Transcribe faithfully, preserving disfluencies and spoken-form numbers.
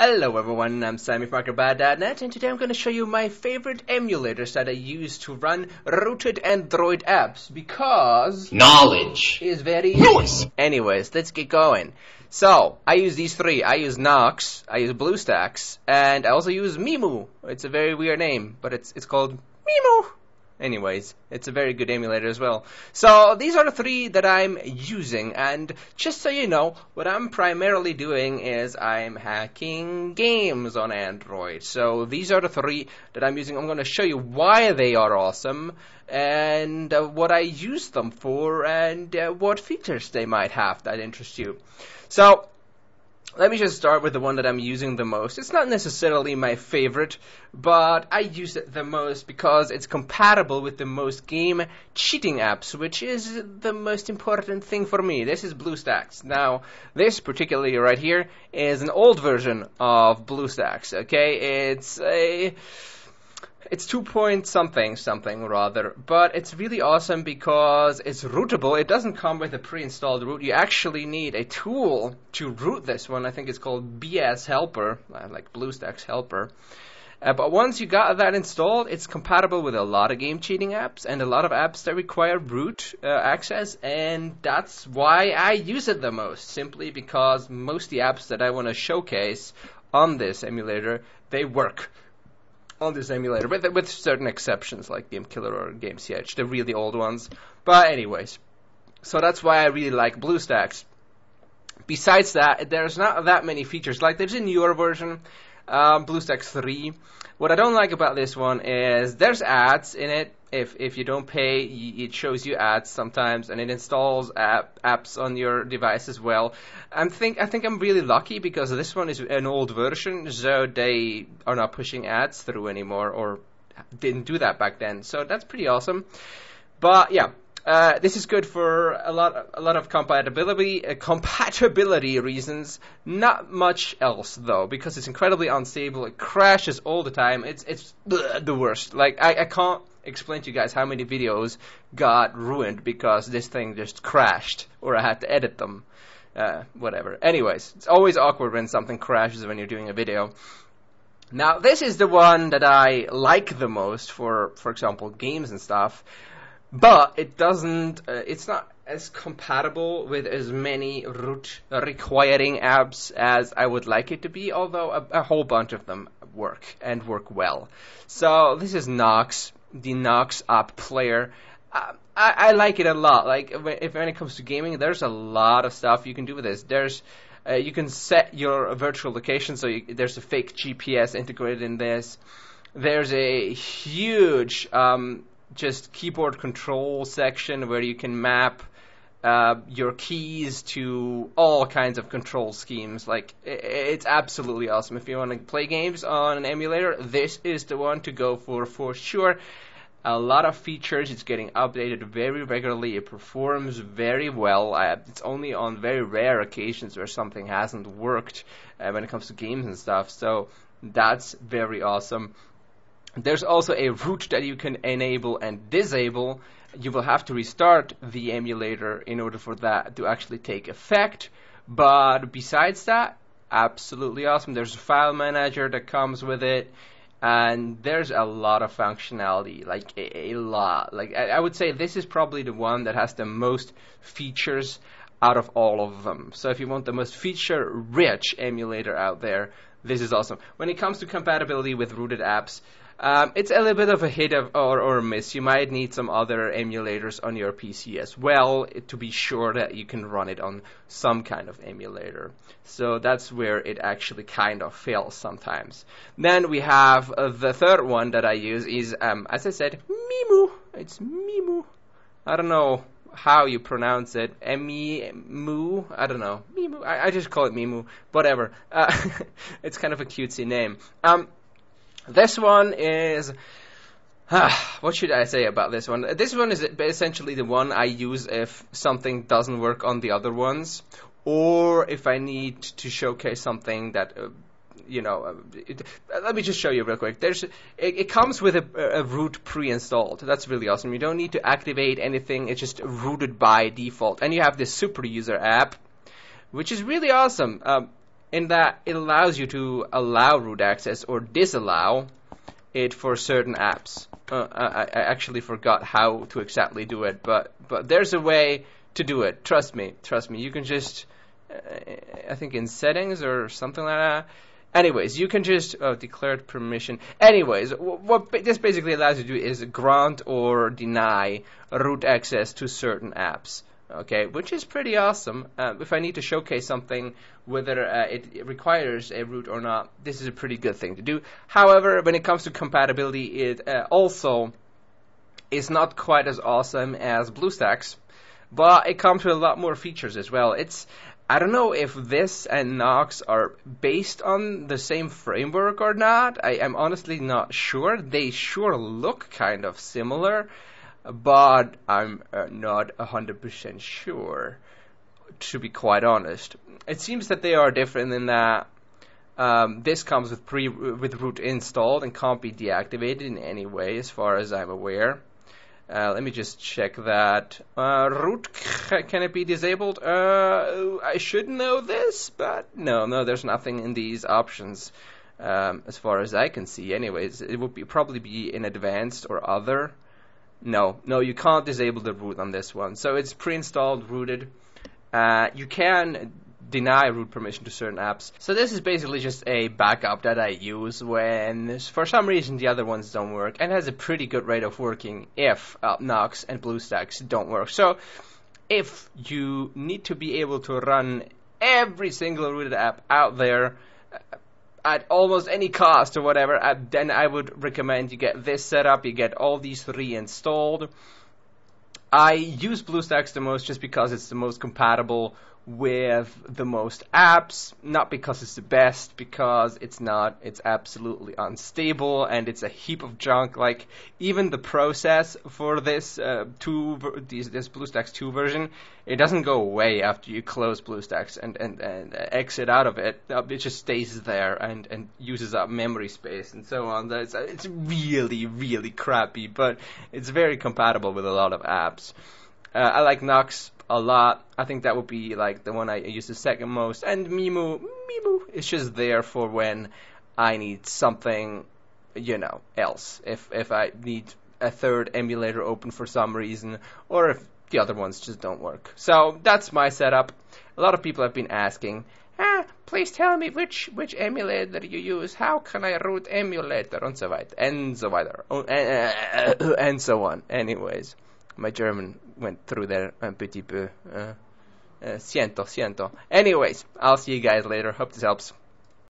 Hello everyone, I'm Sammy from Acrobat dot net, and today I'm going to show you my favorite emulators that I use to run rooted Android apps, because knowledge is very nice. Anyways, let's get going. So, I use these three. I use Nox, I use BlueStacks, and I also use MEmu. It's a very weird name, but it's it's called MEmu. Anyways, it's a very good emulator as well. So these are the three that I'm using, and just so you know, what I'm primarily doing is I'm hacking games on Android. So these are the three that I'm using. I'm going to show you why they are awesome, and uh, what I use them for, and uh, what features they might have that interest you. So let me just start with the one that I'm using the most. It's not necessarily my favorite, but I use it the most because it's compatible with the most game cheating apps, which is the most important thing for me. This is BlueStacks. Now, this particularly right here is an old version of BlueStacks, okay? It's a... It's two point something something rather, but it's really awesome because it's rootable. It doesn't come with a pre-installed root. You actually need a tool to root this one. I think it's called B S Helper, like BlueStacks Helper. Uh, but once you got that installed, it's compatible with a lot of game cheating apps and a lot of apps that require root uh, access, and that's why I use it the most, simply because most of the apps that I want to showcase on this emulator, they work on this emulator, with, with certain exceptions like Game Killer or Game C H, the really old ones. But anyways, so that's why I really like BlueStacks. Besides that, there's not that many features. Like, there's a newer version, um, BlueStacks three. What I don't like about this one is there's ads in it. If if you don't pay, it shows you ads sometimes, and it installs app, apps on your device as well. I'm think I think I'm really lucky because this one is an old version, so they are not pushing ads through anymore, or didn't do that back then. So that's pretty awesome. But yeah, uh, this is good for a lot a lot of compatibility uh, compatibility reasons. Not much else though, because it's incredibly unstable. It crashes all the time. It's it's ugh, the worst. Like I I can't explain to you guys how many videos got ruined because this thing just crashed, or I had to edit them, uh, whatever. Anyways, it's always awkward when something crashes when you're doing a video. Now, this is the one that I like the most for, for example, games and stuff, but it doesn't, uh, it's not as compatible with as many root requiring apps as I would like it to be, although a, a whole bunch of them work and work well. So this is Nox, the Nox app player. Uh, I, I like it a lot. Like when, if, when it comes to gaming, there's a lot of stuff you can do with this. There's uh, you can set your virtual location, so you, there's a fake G P S integrated in this. There's a huge um, just keyboard control section where you can map uh, your keys to all kinds of control schemes. Like it, it's absolutely awesome. If you want to play games on an emulator, this is the one to go for for sure. A lot of features. It's getting updated very regularly. It performs very well. Uh, it's only on very rare occasions where something hasn't worked uh, when it comes to games and stuff. So that's very awesome. There's also a root that you can enable and disable. You will have to restart the emulator in order for that to actually take effect. But besides that, absolutely awesome. There's a file manager that comes with it, and there's a lot of functionality, like a, a lot. Like I, I would say this is probably the one that has the most features out of all of them. So if you want the most feature-rich emulator out there, this is awesome. When it comes to compatibility with rooted apps, um, it's a little bit of a hit of, or, or miss. You might need some other emulators on your P C as well to be sure that you can run it on some kind of emulator. So that's where it actually kind of fails sometimes. Then we have uh, the third one that I use is, um, as I said, MEmu. It's MEmu. I don't know how you pronounce it, MEmu, I don't know, MEmu, I, I just call it MEmu, whatever, uh, it's kind of a cutesy name. Um, this one is, uh, what should I say about this one? This one is essentially the one I use if something doesn't work on the other ones, or if I need to showcase something that, uh, you know, it, let me just show you real quick. There's, it, it comes with a, a root pre-installed. That's really awesome. You don't need to activate anything. It's just rooted by default. And you have this super user app, which is really awesome. Um, in that it allows you to allow root access or disallow it for certain apps. Uh, I, I actually forgot how to exactly do it, but but there's a way to do it. Trust me, trust me. You can just, uh, I think in settings or something like that. Anyways, you can just oh, declared permission. Anyways, what this basically allows you to do is grant or deny root access to certain apps. Okay, which is pretty awesome. Uh, if I need to showcase something, whether uh, it, it requires a root or not, this is a pretty good thing to do. However, when it comes to compatibility, it uh, also is not quite as awesome as BlueStacks, but it comes with a lot more features as well. It's I don't know if this and Nox are based on the same framework or not. I am honestly not sure. They sure look kind of similar, but I'm uh, not one hundred percent sure, to be quite honest. It seems that they are different in that um, this comes with pre with root installed and can't be deactivated in any way, as far as I'm aware. Uh, let me just check that. Uh, root, can it be disabled? Uh, I should know this, but no, no, there's nothing in these options, um, as far as I can see. Anyways, it would be probably be in advanced or other. No, no, you can't disable the root on this one. So it's pre-installed, rooted. Uh, you can deny root permission to certain apps. So this is basically just a backup that I use when, for some reason, the other ones don't work, and has a pretty good rate of working if uh, Nox and BlueStacks don't work. So if you need to be able to run every single rooted app out there at almost any cost or whatever, then I would recommend you get this set up. You get all these three installed. I use BlueStacks the most just because it's the most compatible with the most apps, not because it's the best, because it's not. It's absolutely unstable, and it's a heap of junk. Like, even the process for this uh, two, these, this BlueStacks two version, it doesn't go away after you close BlueStacks and, and, and exit out of it. It just stays there and, and uses up memory space and so on. It's, it's really, really crappy, but it's very compatible with a lot of apps. Uh, I like Nox a lot. I think that would be like the one I use the second most. And MEmu, MEmu, it's just there for when I need something, you know, else. If if I need a third emulator open for some reason, or if the other ones just don't work. So that's my setup. A lot of people have been asking, ah, please tell me which which emulator you use. How can I root emulator and so on and so on and so on. Anyways. My German went through there un petit peu. Uh, uh, siento, siento. Anyways, I'll see you guys later. Hope this helps.